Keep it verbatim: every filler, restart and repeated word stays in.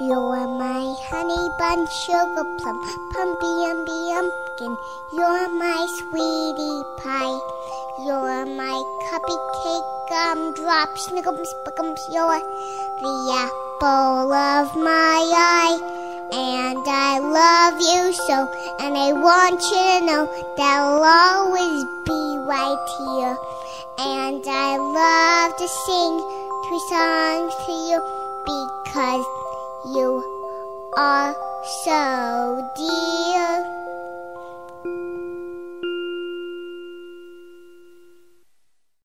You are my honey bun, sugar plum, pumpy umby umpkin. You are my sweetie pie. You are my cuppycake, gumdrop, snickums, buckums. You are the apple of my eye. And I love you so, and I want you to know that I'll always be right here. And I love to sing three songs to you because you are so dear.